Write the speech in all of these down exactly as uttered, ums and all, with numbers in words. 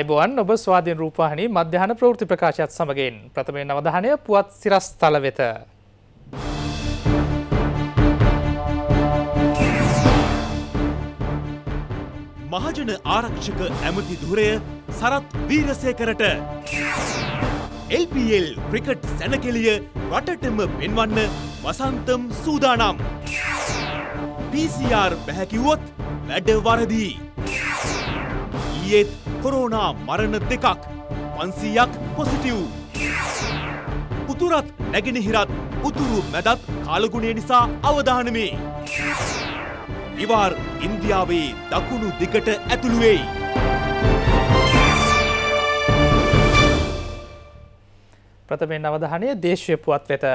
අයිබෝවන් ඔබ ස්වාධීන රූපවාහිනී මධ්‍යහන ප්‍රවෘත්ති ප්‍රකාශයත් සමගින් ප්‍රථමයෙන් අවධානය පුවත් සිරස්තල වෙත. මහජන ආරක්ෂක ඇමති ධුරය සරත් වීරසේකරට එල් පී එල් ක්‍රිකට් සැණකෙළිය රටටම පෙන්වන්න වසන්තම් සූදානම්. පී සී ආර් බැහැ කිව්වොත් වැඩ වරදී. ඊයේත් කොරෝනා මරණ දෙකක් පන්සීයක් පොසිටිව්. උතුරත් නැගෙනහිරත් උතුරු මැදත් කාලගුණය නිසා අවධානමේ. විවාර් ඉන්දියාවේ දකුණු දිගට ඇතුළු වෙයි. ප්‍රථමයෙන් අවධානය දේශීය පුවත් වෙත.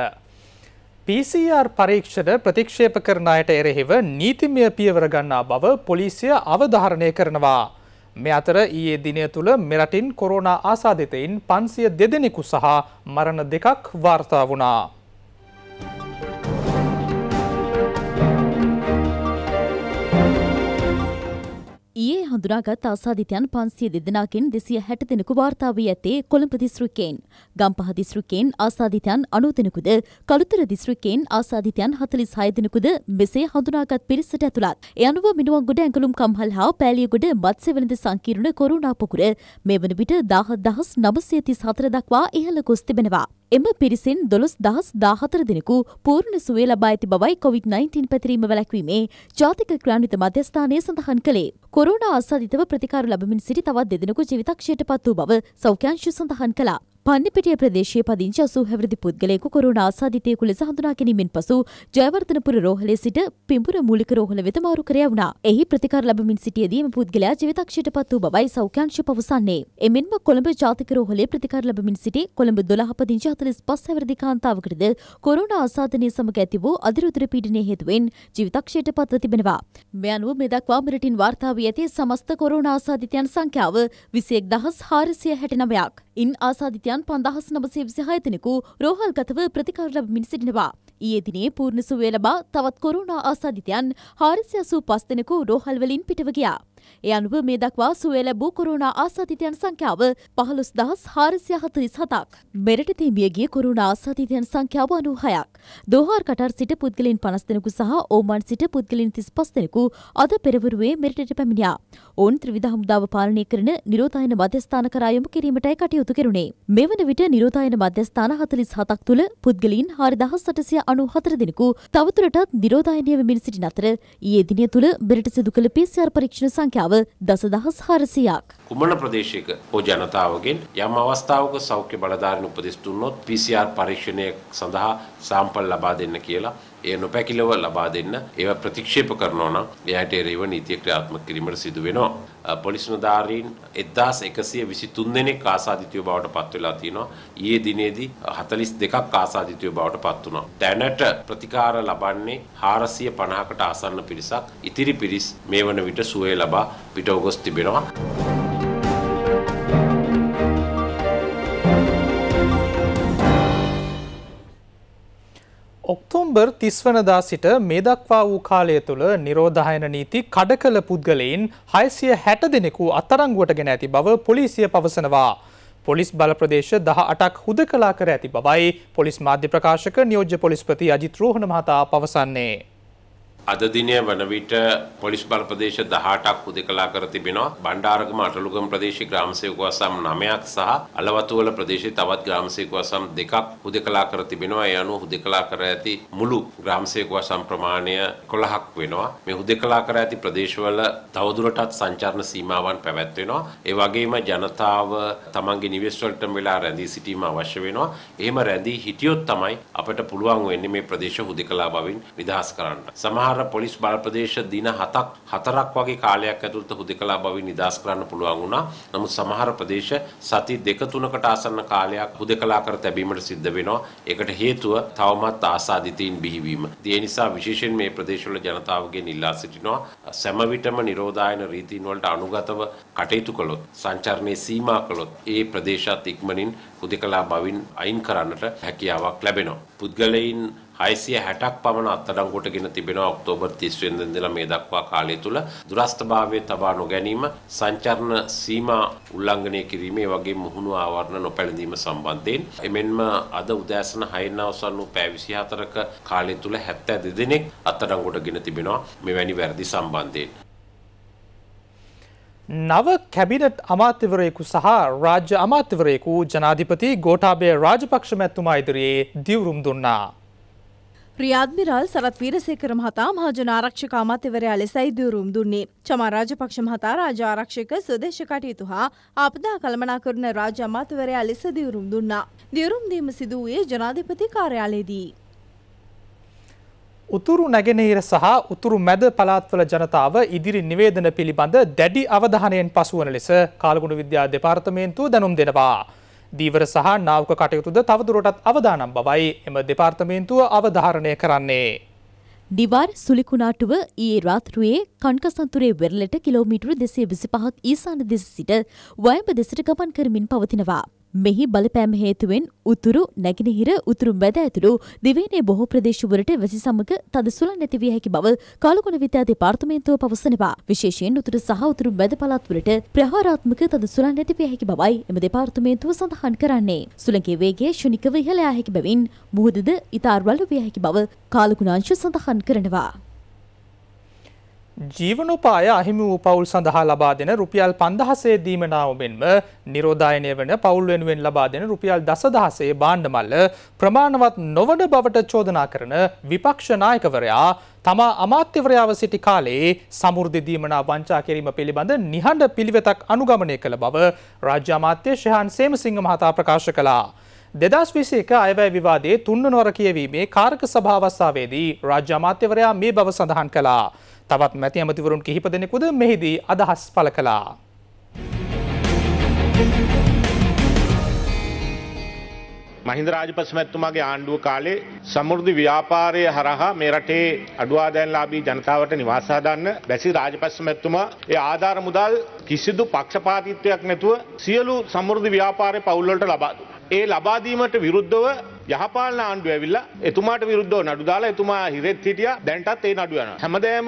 පී සී ආර් පරීක්ෂණ ප්‍රතික්ෂේප කරන අයට එරෙහිව නීතිමය පියවර ගන්නා බව පොලිසිය අවධාරණය කරනවා. මේ අතර ඊයේ දිනය තුල මෙරටින් කොරෝනා ආසාදිතයින් පන්සිය දෙ දෙනෙකු සහ මරණ දෙකක් වාර්තා වුණා. ඊයේ හඳුනාගත් ආසාදිතයන් පන්සිය දෙ දෙනාකින් දෙසිය හැට දෙනෙකු වාර්තා වී ඇත්තේ කොළඹ දිස්ත්‍රික්කයෙන්. ගම්පහ දිස්ත්‍රික්කයෙන් ආසාදිතයන් අනූව දෙනෙකුද, කළුතර දිස්ත්‍රික්කයෙන් ආසාදිතයන් හතළිස් හය දෙනෙකුද මෙසේ හඳුනාගත් පිරිසට ඇතුළත්. ඒ අනුව මිනුවන්ගොඩ, ඇඟලුම් කම්හල් හා පෑලියගොඩ මත්ස්‍යවළඳ සංකීර්ණ කොරෝනා පොකුර මේ වන විට දහස් නවසිය තිස් හතර දක්වා ඉහළ ගොස් තිබෙනවා. එම පිරිසෙන් දොළොස් දහස් දාහතර දෙනෙකු පූර්ණ සුවය ලබා ඇති බවයි කොවිඩ් නයින්ටීන් පැතිරීම වැළැක්වීමේ ජාතික ක්‍රියාන්විත මධ්‍යස්ථානය සඳහන් කළේ. කොරෝනා ආසාදිතව ප්‍රතිකාර ලැබමින් සිටි තවත් දෙ දෙනෙකු ජීවිතක්ෂයට පත් වූ බව සෞඛ්‍යාංශය සඳහන් කළා. පන්නිපිටිය ප්‍රදේශයේ පදිංචි අසූ හැවිරිදි පුද්ගලයෙකු කොරෝනා ආසාදිතයෙකු ලෙස හඳුනා ගැනීමෙන් පසු ජයවර්ධනපුර රෝහලේ සිට පිඹුර මූලික රෝහල වෙත මාරු කර යවුණා. එහි ප්‍රතිකාර ලැබමින් සිටියදී එම පුද්ගලයා ජීවිතක්ෂයට පත් වූ බවයි සෞඛ්‍යාංශය පවසන්නේ. එමෙන්ම කොළඹ ජාතික රෝහලේ ප්‍රතිකාර ලැබමින් සිටි කොළඹ දොළහ පදිංචි හතළිස් පස් හැවිරිදි කාන්තාවකටද කොරෝනා ආසාදනය සමග ඇති වූ අදිරුතර පීඩනය හේතුවෙන් ජීවිතක්ෂයට පත්ව තිබෙනවා. මේ අනුව මේ දක්වා මෙරටින් වාර්තා වී ඇති සමස්ත කොරෝනා ආසාදිතයන් සංඛ්‍යාව විසිඑක් දහස් හාරසිය හැට නවයක්. ඉන් ආසාදිතයන් පන්දහස් නවසිය විසිහය දෙනෙකු රෝහල්ගතව ප්‍රතිකාර ලැබමින් සිටිනවා. ඊයේ දිනේ පූර්ණ සුවය ලබා තවත් කොරෝනා ආසාදිතයන් හාරසිය අසූ පස් දෙනෙකු රෝහල් වලින් පිටව ගියා. ඒ අනුව මේ දක්වා සුවය ලැබූ කොරෝනා ආසාදිතයන් සංඛ්‍යාව පහළොස් දහස් හාරසිය හතළිස් හතක්. මෙරට තීමිය ගිය කොරෝනා ආසාදිතයන් සංඛ්‍යාව අනූ හයක්. දෝහා කටාර් සිට පුද්ගලයන් පනස් දෙනෙකු සහ ඕමාන් සිට පුද්ගලයන් තිස් පස් දෙනෙකු අද පෙරවරුවේ මෙරටට පැමිණියා. ඔවුන් ත්‍රිවිධ හමුදාව පාලනය කරන නිරෝධායන මධ්‍යස්ථාන කරා යොමු කිරීමටයි කටයුතු කෙරුණේ. මේ වන විට නිරෝධායන මධ්‍යස්ථාන හතළිස් හතක් තුළ පුද්ගලයන් හාරදාහස් අටසිය අනූ හතර දෙනෙකු තවදුරටත් නිරෝධායනය වෙමින් සිටින අතර ඊයේ දිනය තුළ මෙරට සිදු කළ පී සී ආර් පරීක්ෂණ සංඛ්‍යාව දසදහස් හාරසියක්. කුමන ප්‍රදේශයක හෝ ජනතාවගෙන් යම් අවස්ථාවක සෞඛ්‍ය බලධාරීන් උපදෙස් දුන්නොත් පී සී ආර් පරීක්ෂණය සඳහා සාම්පල් ලබා දෙන්න කියලා ඒ නොපැකිලව ලබා දෙන්න ඒවා ප්‍රතික්ෂේප කරනවා නම් එයාට ඒව නීතිය ක්‍රියාත්මක කිරීමට සිදු වෙනවා. පොලිස් නිලධාරීන් එක්දහස් එකසිය විසිතුන් දෙනෙක් ආසාදිතයෝ බවට පත් වෙලා තියෙනවා. ඊයේ දිනේදී හතළිස් දෙකක් ආසාදිතයෝ බවට පත් වුණා. දැනට ප්‍රතිකාර ලබන්නේ හාරසිය පනහකට ආසන්න පිරිසක්. ඉතිරි පිරිස් මේ වන විට සුවය ලබා පිටව ගොස් තිබෙනවා. ඔක්තෝබර් තිස් වනදා සිට මේ දක්වා වූ කාලය තුළ නිරෝධායන නීති කඩ කළ පුද්ගලයින් හයසිය හැට දෙනෙකු අත්අඩංගුවට ගෙන ඇති බව පොලිසිය පවසනවා. පොලිස් බල ප්‍රදේශ දහ අටක් හුදකලා කර ඇති බවයි පොලිස් මාධ්‍ය ප්‍රකාශක නියෝජ්‍ය පොලිස්පති අජිත් රෝහණ මහතා පවසන්නේ. අද දිනය වන විට පොලිස් බල ප්‍රදේශ දහ අටක් හුදකලා කර තිබෙනවා. බණ්ඩාරගම අටලුගම ප්‍රදේශයේ ග්‍රාම සේවකව සම් නවයක් සහ අලවතුවල ප්‍රදේශයේ තවත් ග්‍රාම සේවකව සම් දෙකක් හුදකලා කර තිබෙනවා. ඒ අනුව හුදකලා කර ඇති මුළු ග්‍රාම සේවකව සම් ප්‍රමාණය එකොළහක් වෙනවා. මේ හුදකලා කර ඇති ප්‍රදේශවල තවදුරටත් සංචාරණ සීමාවන් පැවැත්වෙනවා. ඒ වගේම ජනතාව තමන්ගේ නිවෙස් වලටම වෙලා රැඳී සිටීම අවශ්‍ය වෙනවා. එහෙම රැඳී හිටියොත් තමයි අපට පුළුවන් වෙන්නේ මේ ප්‍රදේශ හුදකලා බවින් නිදහස් කරන්න. සමහර පොලිස් බල ප්‍රදේශ දින හතක් හතරක් වගේ කාලයක් ඇතුළත හුදකලා බවින් නිදහස් කරන්න පුළුවන් වුණා. නමුත් සමහර ප්‍රදේශ සති දෙක තුනකට ආසන්න කාලයක් හුදකලා කර තැබීමට සිද්ධ වෙනවා. ඒකට හේතුව තවමත් ආසාදිතයින් බිහිවීම. ඒ නිසා විශේෂයෙන් මේ ප්‍රදේශවල ජනතාවගෙන් ඉල්ලා සිටිනවා සෑම විටම නිරෝධායන රීතීන් වලට අනුගතව කටයුතු කළොත්, සංචාරණයේ සීමා කළොත් ඒ ප්‍රදේශات ඉක්මනින් හුදකලා බවින් අයින් කරන්නට හැකියාවක් ලැබෙනවා. පුද්ගලයන් හයසිය හැටක් පමණ අත්අඩංගුවට ගෙන තිබෙනවා ඔක්තෝබර් තිස් වෙනිදා ඉඳලා මේ දක්වා කාලය තුල දුරස්ථභාවයේ තබා නොගැනීම, සංචාරණ සීමා උල්ලංඝනය කිරීම, ඒ වගේම මුහුණු ආවරණ නොපැළඳීම සම්බන්ධයෙන් එමෙන්ම අද උදෑසන හයෙන් අවසන් වූ පැය විසිහතරක කාලය තුල හැත්තෑ දෙදෙනෙක් අත්අඩංගුවට ගෙන තිබෙනවා මෙවැනි වැරදි සම්බන්ධයෙන්. नव कैबिनेट अमात्यवरेकु सह राज्य अमात्यवरेकु जनाधिपति गोटाबे राजपक्ष मैतुमा इदरिये दिवुरुम दुन्ना. रियाद्मिराल सरत् वीरसेकर महता महाजन आरक्षक अमात्यवरया लेसई दिवुरुम दुन्ने. चमा राजपक्ष महता राज्य आरक्षक स्वदेश कटयुतु हा आपदा कलमनाकरन राज्य अमात्यवरया लेस दिवुरुम दुन्ना. दिवुरुम दीम सिदु वुये जनाधिपति कार्यालयेदी. උතුරු නැගෙනහිර සහ උතුරු මැද පළාත්වල ජනතාව ඉදිරි නිවේදන පිළිබඳ දැඩි අවධානයෙන් පසුවන ලෙස කාලගුණ විද්‍යා දෙපාර්තමේන්තුව දැනුම් දෙනවා. දීවර සහ නාවක කටයුතුද තවදුරටත් අවදානම් බවයි එම දෙපාර්තමේන්තුව අවධාරණය කරන්නේ. දිවාර සුලිකුණාටුව ඊයේ රාත්‍රියේ කණ්කසන්තුරේ වෙරළට කිලෝමීටර දෙසිය විසිපහක් ඊසාන දෙස සිට වයඹ දෙසට ගමන් කරමින් පවතිනවා. මෙහි බලපෑම හේතුවෙන් උතුරු නැගෙනහිර උතුරු මැද ඇතුළු දිවයිනේ බොහෝ ප්‍රදේශවලට වැසි සමග තද සුළං නැති විය හැකි බව කාලගුණ විද්‍යා දෙපාර්තමේන්තුව පවසනවා. විශේෂයෙන් උතුරු සහ උතුරු මැද පළාත්වලට ප්‍රහාරාත්මක තද සුළං නැති විය හැකි බවයි එම දෙපාර්තමේන්තුව සඳහන් කරන්නේ. සුළඟේ වේගය ශුනිකව ඉහළ යා හැකි බැවින් මුහුදද ඊට අර්වලු විය හැකි බව කාලගුණාංශය සඳහන් කරනවා. ජීවනෝපාය අහිමි වූ පවුල් සඳහා ලබා දෙන රුපියල් පන්දහසේ දීමනාව මෙන්ම නිරෝධායනය වන පවුල් වෙනුවෙන් ලබා දෙන රුපියල් දසදහසේ භාණ්ඩ මල්ල ප්‍රමාණවත් නොවන බවට චෝදනා කරන විපක්ෂ නායකවරයා තමා අමාත්‍යවරයාව සිටි කාලයේ සමෘද්ධි දීමනාව වංචා කිරීම පිළිබඳ නිහඬ පිළිවෙතක් අනුගමනය කළ බව රාජ්‍ය අමාත්‍ය ශෙහාන් සේමසිංහ මහතා ප්‍රකාශ කළා. දෙදහස් විසිඑක අයවැය විවාදයේ තුන්වන වර කියවීමේ කාර්ක සභා අවස්ථාවේදී රාජ්‍ය අමාත්‍යවරයා මේ බව සඳහන් කළා. තවත් මැති ඇමතිවරුන් කිහිප දෙනෙකුද මෙහිදී අදහස් පළ කළා. මහින්ද රාජපක්ෂ මැතිතුමාගේ ආණ්ඩුව කාලේ සමෘද්ධි ව්‍යාපාරය හරහා මේ රටේ අඩුආදායම්ලාභී ජනතාවට නිවාස හදන්න බැසි රාජපක්ෂ මැතිතුමා ඒ ආධාර මුදල් කිසිදු පක්ෂපාතීත්වයක් නැතුව සියලු සමෘද්ධි ව්‍යාපාරේ පවුල් වලට ලබා දුන්නා. ඒ ලබා දීමට විරුද්ධව යහපාලන ආණ්ඩුව ඇවිල්ලා එතුමාට විරුද්ධව නඩු දාලා එතුමා හිරෙත් හිටියා. දැන්ටත් ඒ නඩු යනවා. හැමදේම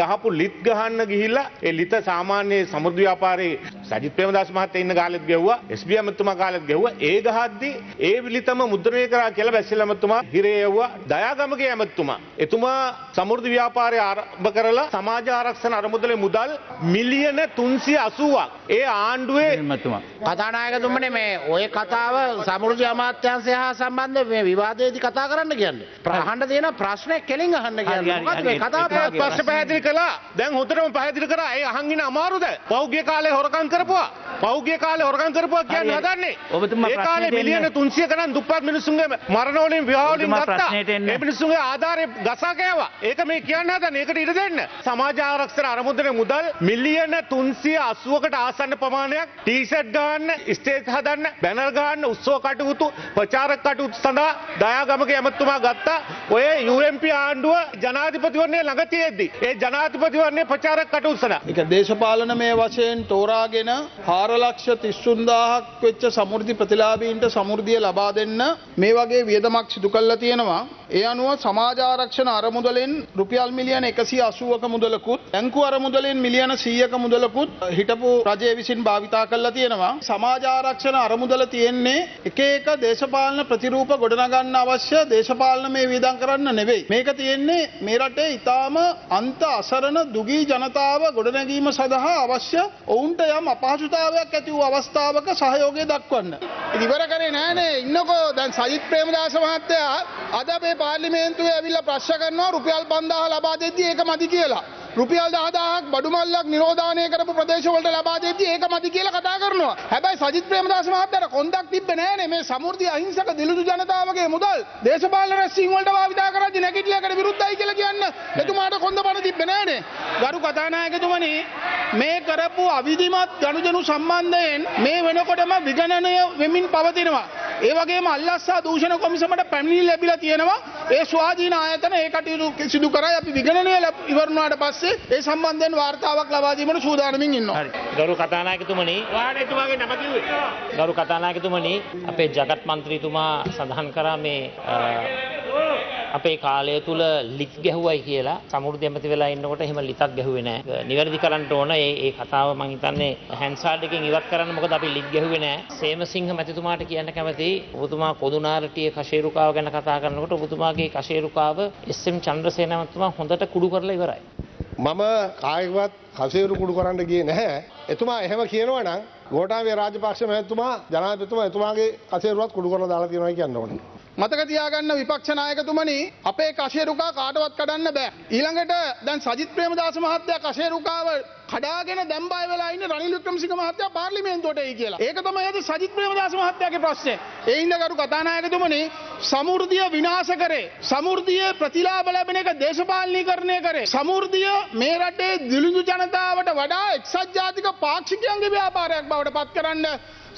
ගහපු ලිත් ගහන්න ගිහිල්ලා ඒ ලිත සාමාන්‍ය සමෘද්ධි ව්‍යාපාරේ සජිත් ප්‍රේමදාස මහත්තයා ඉන්න කාලෙත් ගෙව්වා, එස් බී මැතිතුමා කාලෙත් ගෙව්වා. ඒ ගහද්දි ඒ ලිතම මුද්‍රණය කරා කියලා බැසිලා මැතිතුමා හිරේ යවුවා. දයාගමගේ මැතිතුමා එතුමා සමෘද්ධි ව්‍යාපාරය ආරම්භ කරලා සමාජ ආරක්ෂණ අරමුදලේ මුදල් මිලියන තුන්සිය අසූවක් ඒ ආණ්ඩුවේ මැතිතුමා කතානායකතුමනේ මේ ඔය කතාව සමෘද්ධි අමාත්‍යාංශය හා සම්බන්ධ विवादेदी कथा කරන්න කියන්නේ ප්‍රහන්න දෙන ප්‍රශ්නේ කෙලින් අහන්න කියන්නේ මොකක්ද මේ කතාව ප්‍රශ්න පැහැදිලි කළා. දැන් හොතරම පැහැදිලි කරා. ඒ අහන් ඉන්න අමාරුද? පෞග්‍ය කාලේ හොරකම් කරපුවා. පෞග්‍ය කාලේ හොරකම් කරපුවා කියන්නේ හදන්නේ ඔබතුමා ප්‍රශ්නේ ඒ කාලේ මිලියන තුන්සිය ගණන් දුප්පත් මිනිසුන්ගේ මරණ වලින් විවාහ වලින් ගත්තා. ඒ මිනිසුන්ගේ ආධාරය ගසා කෑවා. ඒක මේ කියන්න හදන්නේ. ඒකට ඉඩ දෙන්න සමාජ ආරක්ෂණ අරමුදලේ මුදල් මිලියන තුන්සිය අසූවකට ආසන්න ප්‍රමාණයක් ටී-ෂර්ට් ගන්න, ස්ටේජ් හදන්න, බැනර් ගන්න, උත්සව කටයුතු, ප්‍රචාරක කටයුතු සඳහා දයාගමගේ ඇමතිතුමා ගත්තා. ඔය යූ එම් පී ආණ්ඩුව ජනාධිපතිවරණය ළඟ තියෙද්දි ඒ ජනාධිපතිවරණය ප්‍රචාරක කටයුතු සඳහා ඒක දේශපාලනමය වශයෙන් තෝරාගෙන හාර ලක්ෂ තිස් තුන් දාහක් වෙච්ච සමෘද්ධි ප්‍රතිලාභීන්ට සමෘද්ධිය ලබා දෙන්න මේ වගේ වියදමක් සිදු කළා තියෙනවා. ඒ අනුව සමාජ ආරක්ෂණ අරමුදලෙන් රුපියල් මිලියන එකසිය අසූවක මුදලකුත්, බැංකු අරමුදලෙන් මිලියන සීයක මුදලකුත් හිටපු රජය විසින් භාවිතා කළා තියෙනවා. සමාජ ආරක්ෂණ අරමුදල තියෙන්නේ එක එක දේශපාලන ප්‍රතිරූප ගොඩනගන්න අවශ්‍ය දේශපාලනමය වියදම් කරන්න නෙවෙයි. මේක තියෙන්නේ මේ රටේ ඊටාම අන්ත අසරණ දුගී ජනතාව ගොඩනැගීම සඳහා අවශ්‍ය ඔවුන්ට යම් අපහසුතාවයක් ඇති වූ අවස්ථාවක සහයෝගය දක්වන්න. ඉවර කරේ නෑනේ. ඉන්නකෝ දැන් සජිත් ප්‍රේමදාස මහත්තයා අද මේ පාර්ලිමේන්තුවේ ඇවිල්ලා ප්‍රශ්න කරනවා රුපියල් පන්දාහ ලබා දෙද්දී ඒක මදි කියලා. රුපියල් දහදාහක් බඩු මල්ලක් නිරෝධානය කරපු ප්‍රදේශවලට ලබා දෙද්දී ඒක මදි කියලා කතා කරනවා. හැබැයි සජිත් ප්‍රේමදාස මහත්තයාට කොන්දක් තිබ්බේ නෑනේ. මේ සමෘද්ධි අහිංසක දිලිඳු ජනතාවගේ මුදල් දේශපාලන රැස්වීම් වලට භාවිතා කරද්දී නැගිටලකට විරුද්ධයි කියලා කියන්න එතුමාට කොන්ද බඩ තිබ්බේ නෑනේ. ගරු කතානායකතුමනි, මේ කරපු අවිධිමත් ගනුදෙනු සම්බන්ධයෙන් මේ වෙනකොටම විගණනය වෙමින් පවතිනවා. ඒ වගේම අල්ලස්සා දූෂණ කොමිසමට පැමිණිලි ලැබිලා තියෙනවා. ඒ ස්වාධීන ආයතන ඒ කටයුතු සිදු කරයි. අපි විගණනය ඉවර වුණාට පස්සේ ඒ සම්බන්ධයෙන් වාර්තාවක් ලබා දීමට සූදානමින් ඉන්නවා. ගරු කතානායකතුමනි, වාඩිතුමාගේ නම කිව්වේ. ගරු කතානායකතුමනි, අපේ ජගත් මන්ත්‍රීතුමා සඳහන් කරා මේ අපේ කාලය තුල ලිත් ගැහුවයි කියලා සමුර්ධි ඇමති වෙලා ඉන්නකොට එහෙම ලිතක් ගැහුවේ නැහැ. නිවැරදි කරන්න ඕන ඒ ඒ කතාව මම හිතන්නේ හැන්ඩ්සාඩ් එකෙන් ඉවත් කරන්න. මොකද අපි ලිත් ගැහුවේ නැහැ. සේමසිංහ මැතිතුමාට කියන්න කැමතියි ඔබතුමා කොදුනාරටියේ කෂේරුකාව ගැන කතා කරනකොට ඔබතුමාගේ කෂේරුකාව එස් එම් චන්ද්‍රසේන මැතිතුමා හොඳට කුඩු කරලා ඉවරයි. මම කායිකවත් කෂේරු කුඩු කරන්න ගියේ නැහැ. එතුමා එහෙම කියනවා නම් ගෝඨාභය රාජපක්ෂ මැතිතුමා ජනාධිපතිතුමා එතුමාගේ කෂේරුවත් කුඩු කරලා දාලා තියෙනවා කියන්න ඕනේ. मतक तियागन्न विपक्ष नायकतुमनी अपे कशेरुका काटवत् कडन्न बෑ. ඊළඟට දැන් සජිත් ප්‍රේමදාස මහත්තයා කශේරුකාව කඩාගෙන දැම්බයි වෙලා ඉන්නේ රනිල් වික්‍රමසිංහ මහත්තයා පාර්ලිමේන්තුවට එයි කියලා. ඒක තමයි අද සජිත් ප්‍රේමදාස මහත්තයාගේ ප්‍රශ්නේ. ඒ හින්දා කරු කතානායකතුමනි සමෘද්ධිය විනාශ කරේ. සමෘද්ධියේ ප්‍රතිලාභ ලැබෙන එක දේශපාලනීකරණය කරේ. සමෘද්ධිය මේ රටේ දිලිඳු ජනතාවට වඩා එක්සත් ජාතික පාක්ෂිකයන්ගේ ව්‍යාපාරයක් බවට පත් කරන්න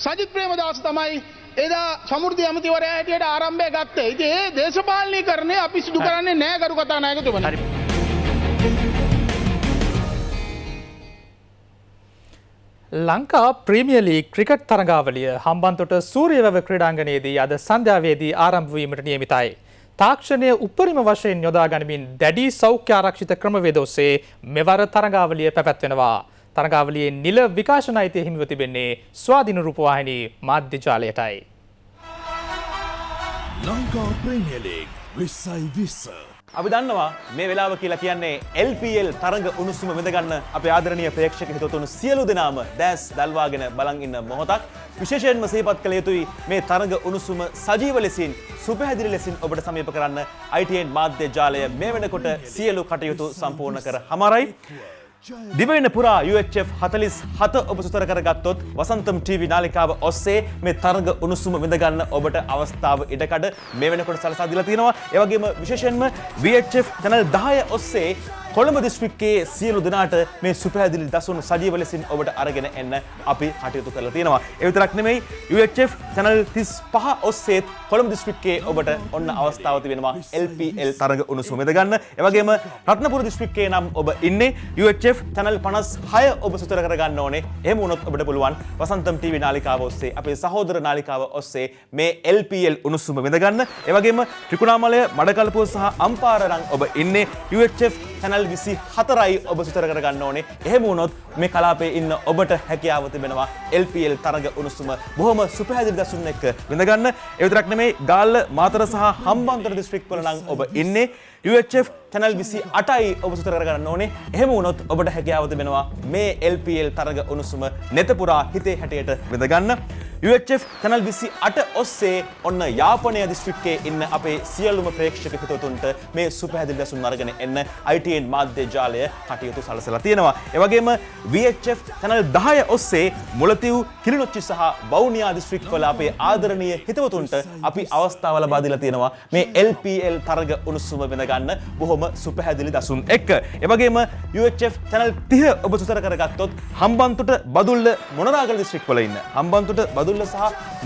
සජිත් ප්‍රේමදාස තමයි එදා සමෘද්ධි ඇමතිවරයා හැටියට ආරම්භය ගත්තේ. ඉතින් ඒ දේශපාලනීකරණය අපි සිදු කරන්නේ නැහැ කරු කතානායකතුමනි. ලංකා ප්‍රීමියර් ලීග් ක්‍රිකට් තරගාවලිය හම්බන්තොට සූර්යවැව ක්‍රීඩාංගණයේදී අද සන්ධ්‍යාවේදී ආරම්භ වීමට නියමිතයි. තාක්ෂණයේ උපරිම වශයෙන් යොදා ගනිමින් දැඩි සෞඛ්‍ය ආරක්ෂිත ක්‍රමවේද ඔස්සේ මෙවර තරගාවලිය පැවැත්වෙනවා. තරගාවලියේ නිල විකාශන අයිතිය හිමිව තිබෙන්නේ ස්වාධීන රූපවාහිනි මාධ්‍ය ජාලයටයි. ලංකා ප්‍රීමියර් ලීග් විසයි විස අපි දන්නවා මේ වෙලාව කියලා කියන්නේ එල් පී එල් තරඟ උණුසුම විඳ ගන්න අපේ ආදරණීය ප්‍රේක්ෂක හිතවතුන් සියලු දෙනාම දැස් දල්වාගෙන බලන් ඉන්න මොහොතක්. විශේෂයෙන්ම සිහිපත් කළ යුතුයි මේ තරඟ උණුසුම සජීව ලෙසින් සුපැහැදිලි ලෙසින් ඔබට සමීප කරන්න I T N මාධ්‍ය ජාලය මේ වෙනකොට සියලු කටයුතු සම්පූර්ණ කර හමාරයි. දිවයින පුරා U H F forty-seven ඔබ සුතර කරගත්තොත් වසන්තම් ටීවී නාලිකාව ඔස්සේ මේ තරඟ උණුසුම විඳ ගන්න ඔබට අවස්ථාව ඉඩකඩ මේ වෙනකොට සලසා දීලා තියෙනවා. ඒ වගේම විශේෂයෙන්ම V H F channel ten ඔස්සේ කොළඹ දිස්ත්‍රික්කයේ සියලු දෙනාට මේ සුපැහැදිලි දසුණු සජීව ලෙසින් ඔබට අරගෙන එන්න අපි කටයුතු කරලා තියෙනවා. ඒ විතරක් නෙමෙයි U H F channel thirty-five ඔස්සේ කොළඹ දිස්ත්‍රික්කයේ ඔබට ඔන්න අවස්ථාව තිබෙනවා L P L තරඟ උණුසුම විඳ ගන්න. ඒ වගේම රත්නපුර දිස්ත්‍රික්කයේ නම් ඔබ ඉන්නේ U H F channel fifty-six ඔබ සුතර කරගන්න ඕනේ. එහෙම වුණොත් ඔබට පුළුවන් වසන්තම් ටීවී නාලිකාව ඔස්සේ අපේ සහෝදර නාලිකාව ඔස්සේ මේ L P L උණුසුම විඳ ගන්න. ඒ වගේම ත්‍රිකුණාමලය, මඩකලපුව සහ අම්පාර නම් ඔබ ඉන්නේ U H F channel twenty-four ඔබ සුතර කරගන්න ඕනේ. එහෙම වුණොත් මේ කලාපයේ ඉන්න ඔබට හැකියාව තිබෙනවා L P L තරඟ උණුසුම බොහොම සුපහැදිලි දසුන් එක්ක විඳ ගන්න. ඒ විතරක් නෙමෙයි ගාල්ල, මාතර සහ හම්බන්තොට දිස්ත්‍රික්කවල නම් ඔබ ඉන්නේ U H F channel twenty-eight ඔබ සුතර කරගන්න ඕනේ. එහෙම වුණොත් ඔබට හැකියාව තිබෙනවා මේ L P L තරඟ උණුසුම නෙත පුරා හිතේ හැටියට විඳ ගන්න. U H F channel twenty-eight ඔස්සේ ඔන්න යාපනයේ දිස්ත්‍රික්කයේ ඉන්න අපේ සියලුම ප්‍රේක්ෂක හිතවතුන්ට මේ සුපහැදිලි දසුන් අරගෙන එන්න I T N මාධ්‍ය ජාලය කටයුතු සලසලා තියෙනවා. ඒ වගේම V H F channel ten ඔස්සේ මුලතිව්, කිලිනොච්චි සහ වවුනියා දිස්ත්‍රික්කවල අපේ ආදරණීය හිතවතුන්ට අපි අවස්ථාව ලබා දීලා තියෙනවා මේ L P L තරඟ උණුසුම වෙන ගන්න බොහොම සුපහැදිලි දසුන් එක්ක. ඒ වගේම U H F channel thirty ඔබ සුතර කරගත්තොත් හම්බන්තොට බදුල්ල මොණරාගල දිස්ත්‍රික්කවල ඉන්න හම්බන්තොට බදුල්ල සහ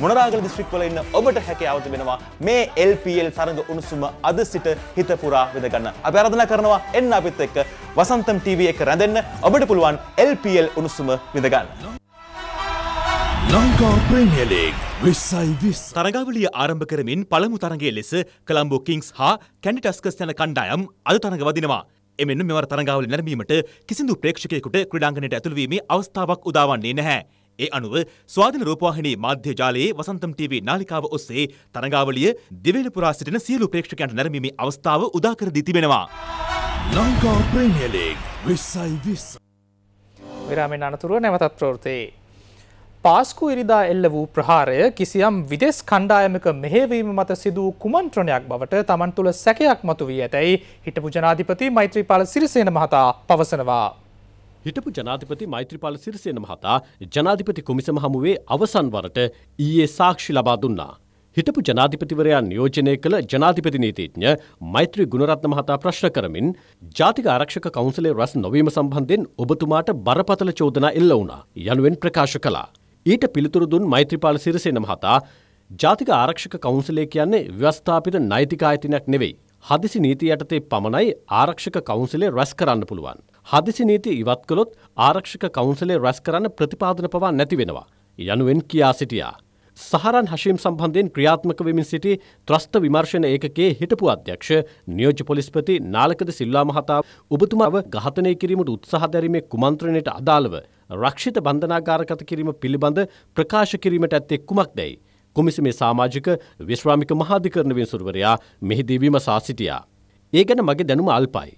මොණරාගල දිස්ත්‍රික්කවල ඉන්න ඔබට හැකියාව තිබෙනවා මේ L P L තරඟ උණුසුම අද සිට හිත පුරා විඳ ගන්න. අපි ආරාධනා කරනවා එන්න අපිත් එක්ක වසන්තම් T V එක රැඳෙන්න ඔබට පුළුවන් L P L උණුසුම විඳ ගන්න. ලංකා ප්‍රීමියර් ලීග් විසයි විස තරගාවලිය ආරම්භ කරමින් පළමු තරගයේ ලෙස කොළඹ කිංග්ස් හා කැන්ඩි ටස්කර්ස් යන කණ්ඩායම් අද තරඟ වදිනවා. එමෙන්න මෙවර තරගාවලිය නැරඹීමට කිසිදු ප්‍රේක්ෂකයෙකුට ක්‍රීඩාංගණයට ඇතුළු වීමේ අවස්ථාවක් උදා වන්නේ නැහැ. ඒ අනුව ස්වාධීන රූපවාහිනී මාධ්‍ය ජාලයේ වසන්තම් T V නාලිකාව ඔස්සේ තරගාවලිය දිවයින පුරා සිටින සියලු ප්‍රේක්ෂකයන්ට නැරඹීමේ අවස්ථාව උදා කර දී තිබෙනවා. ලංකා ප්‍රීමියර් ලීග් විසයි විස විරාමයෙන් අනතුරුව නැවතත් ප්‍රවෘත්ති. පාස්කු ඉරිදා එල්ල වූ ප්‍රහාරය කිසියම් විදෙස් කණ්ඩායමක මෙහෙවීම මත සිදු කුමන්ත්‍රණයක් බවට තමන් තුළ සැකයක් මතු වී ඇතැයි හිටපු ජනාධිපති මෛත්‍රීපාල සිරිසේන මහතා පවසනවා. හිටපු ජනාධිපති මෛත්‍රීපාල සිරිසේන මහතා ජනාධිපති කුමිසම හමුවේ අවසන් වරට ඊයේ සාක්ෂි ලබා දුන්නා. හිටපු ජනාධිපතිවරයා නියෝජනය කළ ජනාධිපති නීතිඥ මෛත්‍රී ගුණරත්න මහතා ප්‍රශ්න කරමින් ජාතික ආරක්ෂක කවුන්සිලේ රැස් නොවීම සම්බන්ධයෙන් ඔබතුමාට බරපතල චෝදනා එල්ල වුණා යනුවෙන් ප්‍රකාශ කළා. ඊට පිළිතුරු දුන් මෛත්‍රීපාල සිරිසේන මහතා ජාතික ආරක්ෂක කවුන්සිලය කියන්නේ ව්‍යවස්ථාපිත නෛතික ආයතනයක් නෙවෙයි. හදිසි නීති යටතේ පමණයි ආරක්ෂක කවුන්සිලය රැස් කරන්න පුළුවන්. හදිසි නීති ඉවත් කළොත් ආරක්ෂක කවුන්සිලය රැස් කරන්න ප්‍රතිපාදන පවා නැති වෙනවා යනුවෙන් කියා සිටියා. සහරන් හෂීම් සම්බන්ධයෙන් ක්‍රියාත්මක වෙමින් සිටි ත්‍රස්ත විමර්ශන ඒකකයේ හිටපු අධ්‍යක්ෂ නියෝජ්‍ය පොලිස්පති නාලකද සිල්වා මහතා ඔබතුමාව ඝාතනය කිරීමට උත්සාහ දැරීමේ කුමන්ත්‍රණයට අදාළව රක්ෂිත බන්ධනාගාරගත කිරීම පිළිබඳ ප්‍රකාශ කිරීමට ඇත්තේ කුමක්දයි කොමිසමේ සමාජික විශ්‍රාමික මහාධිකරණ විනිසුරුවරයා මෙහිදී විමසා සිටියා. ඒ ගැන මගේ දැනුම අල්පයි.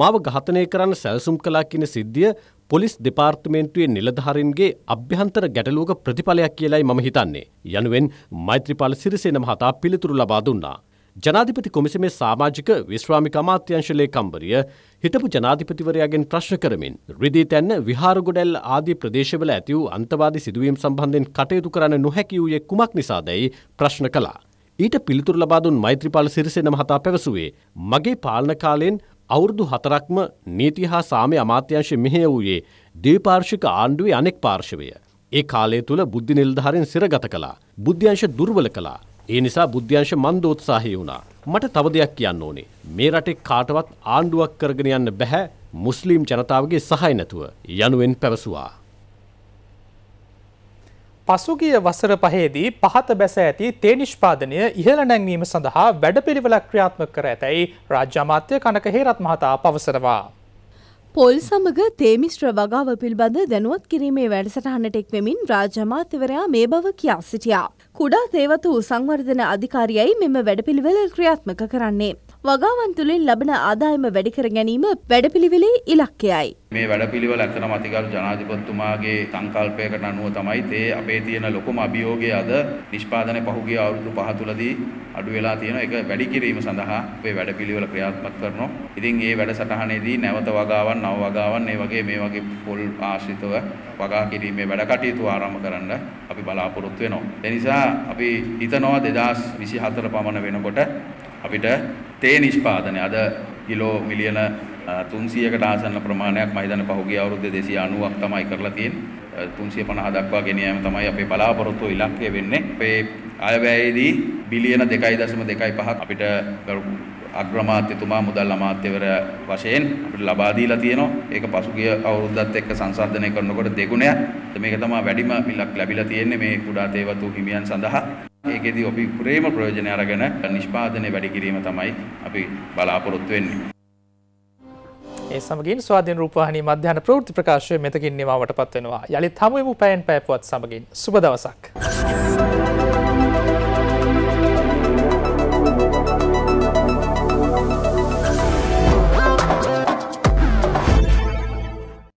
මාව ඝාතනය කරන්න සැලසුම් කළා කියන සිද්ධිය පොලිස් දෙපාර්තමේන්තුවේ නිලධාරීන්ගේ අභ්‍යන්තර ගැටලුවක ප්‍රතිඵලයක් කියලායි මම හිතන්නේ යනුවෙන් මෛත්‍රීපාල සිරිසේන මහතා පිළිතුරු ලබා දුන්නා. ජනාධිපති කොමිසමේ සමාජික විශ්‍රාමික අමාත්‍යාංශ ලේකම්වරිය හිටපු ජනාධිපතිවරයාගෙන් ප්‍රශ්න කරමින් රිදී තැන්න විහාරගොඩැල් ආදී ප්‍රදේශවල ඇති වූ අන්තවාදී සිදුවීම් සම්බන්ධයෙන් කටයුතු කරන්න නොහැකි වූයේ කුමක් නිසාදයි ප්‍රශ්න කළා. ඊට පිළිතුරු ලබා දුන් මෛත්‍රීපාල සිරිසේන මහතා පැවසුවේ මගේ පාලන කාලයෙන් අවුරුදු හතරක්ම නීති හා සාමය අමාත්‍යංශයේ මෙහෙය වූයේ ද්විපාර්ශික ආණ්ඩුවේ අනෙක් පාර්ශවය. ඒ කාලය තුල බුද්ධි නිලධාරීන් සිරගත කළා. බුද්ධ්‍යංශ දුර්වල කළා. ඒ නිසා බුද්ධ්‍යංශ මන්දෝත්සාහී වුණා. මට තව දෙයක් කියන්න ඕනේ. මේ රටේ කාටවත් ආණ්ඩුවක් කරගෙන යන්න බෑ මුස්ලිම් ජනතාවගේ සහාය නැතුව යනුවෙන් පැවසුවා. පසුගිය වසර පහේදී පහත බැස ඇති තේ නිෂ්පාදනය ඉහළ නැංවීම සඳහා වැඩපිළිවෙලක් ක්‍රියාත්මක කර ඇතැයි රාජ්‍ය අමාත්‍ය කනක හේරත් මහතා පවසනවා. පොල් සමග තේ මිශ්‍ර වගාව පිළිබඳ දැනුවත් කිරීමේ වැඩසටහනට එක්වෙමින් රාජ්‍ය අමාත්‍යවරයා මේ බව කියා සිටියා. කුඩා තේවතු සංවර්ධන අධිකාරියයි මෙම වැඩපිළිවෙල ක්‍රියාත්මක කරන්නේ. වගාවන් තුළින් ලබන ආදායම වැඩි කර ගැනීම වැඩපිළිවෙලේ ඉලක්කයයි. මේ වැඩපිළිවෙල අතරම අතිගරු ජනාධිපතිතුමාගේ සංකල්පයකට අනුව තමයි තේ අපේ තියෙන ලොකුම අභියෝගය අද නිෂ්පාදනය පහුගිය අවුරුදු පහ තුලදී අඩු වෙලා තියෙන එක වැඩි කිරීම සඳහා මේ වැඩපිළිවෙල ක්‍රියාත්මක කරනවා. ඉතින් මේ වැඩසටහනේදී නැවත වගාවන් නව වගාවන් මේ වගේ මේ වගේ පොල් ආශ්‍රිතව වගා කිරීමේ වැඩ කටයුතු ආරම්භ කරන්න අපි බලාපොරොත්තු වෙනවා. ඒ නිසා අපි හිතනවා දෙදාස් විසිහතර පමණ වෙනකොට අපිට තේ නිෂ්පාදනය අද කිලෝ මිලියන තුන්සියයකට ආසන්න ප්‍රමාණයක් මම හිතන්නේ පහුගිය අවුරුද්දේ දෙසිය අනූවක් තමයි කරලා තියෙන්නේ. තුන්සිය පනහ දක්වා ගෙන යාම තමයි අපේ බලාපොරොත්තු ඉලක්කය වෙන්නේ. අපේ ආයවැයේදී බිලියන දෙකයි දශම දෙකයි පහක් අපිට අග්‍රාමාත්‍යතුමා මුදල් අමාත්‍යවර වශයෙන් අපිට ලබා දීලා තියෙනවා. ඒක පසුගිය අවුරුද්දත් එක්ක සංසන්දනය කරනකොට දෙගුණයක්. මේක තමයි වැඩිම ඉලක්ක ලැබිලා තියෙන්නේ මේ කුඩා තේවතු හිමියන් සඳහා. ඒකෙදී අපි ප්‍රේම ප්‍රයෝජනය අරගෙන නිෂ්පාදනය වැඩි කිරීම තමයි අපි බලාපොරොත්තු වෙන්නේ. ඒ සමගින් ස්වාධීන රූපවාහිනී මධ්‍යහන ප්‍රවෘත්ති ප්‍රකාශය මෙතකින් නිමවටපත් වෙනවා. යලිත් හමු වෙමු පැයෙන් පැය පුවත් සමගින්. සුබ දවසක්.